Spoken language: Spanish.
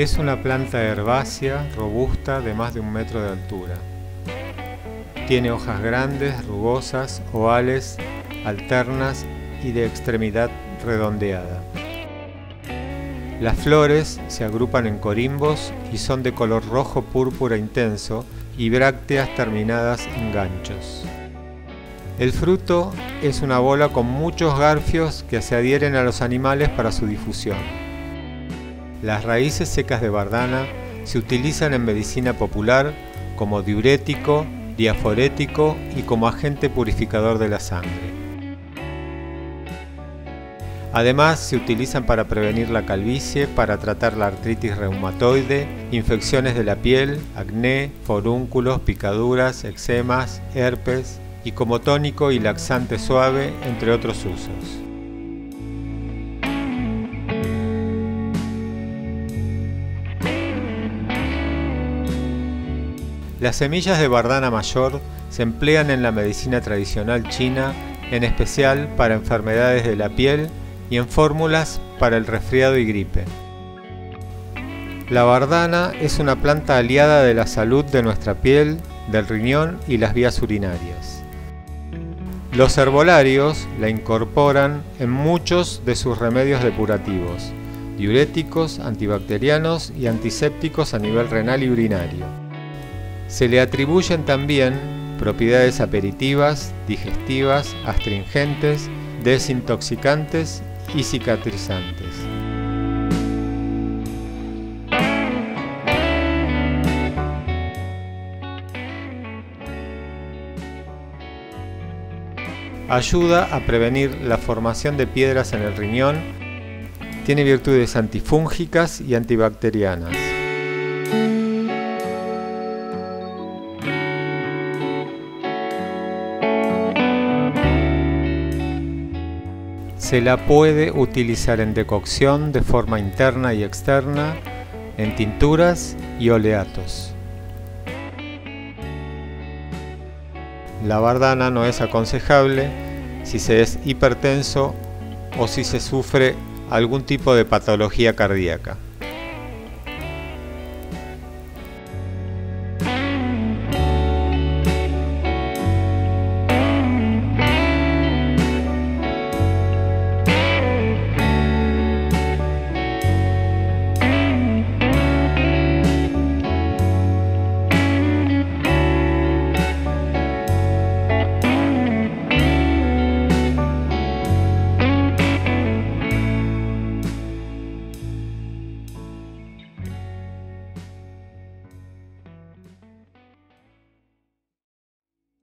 Es una planta herbácea robusta de más de 1 metro de altura. Tiene hojas grandes, rugosas, ovales, alternas y de extremidad redondeada. Las flores se agrupan en corimbos y son de color rojo-púrpura intenso y brácteas terminadas en ganchos. El fruto es una bola con muchos garfios que se adhieren a los animales para su difusión. Las raíces secas de bardana se utilizan en medicina popular como diurético, diaforético y como agente purificador de la sangre. Además, se utilizan para prevenir la calvicie, para tratar la artritis reumatoide, infecciones de la piel, acné, forúnculos, picaduras, eczemas, herpes, y como tónico y laxante suave, entre otros usos. Las semillas de bardana mayor se emplean en la medicina tradicional china, en especial para enfermedades de la piel, y en fórmulas para el resfriado y gripe. La bardana es una planta aliada de la salud de nuestra piel, del riñón y las vías urinarias. Los herbolarios la incorporan en muchos de sus remedios depurativos, diuréticos, antibacterianos y antisépticos a nivel renal y urinario. Se le atribuyen también propiedades aperitivas, digestivas, astringentes, desintoxicantes y cicatrizantes. Ayuda a prevenir la formación de piedras en el riñón. Tiene virtudes antifúngicas y antibacterianas. Se la puede utilizar en decocción de forma interna y externa, en tinturas y oleatos. La bardana no es aconsejable si se es hipertenso o si se sufre algún tipo de patología cardíaca.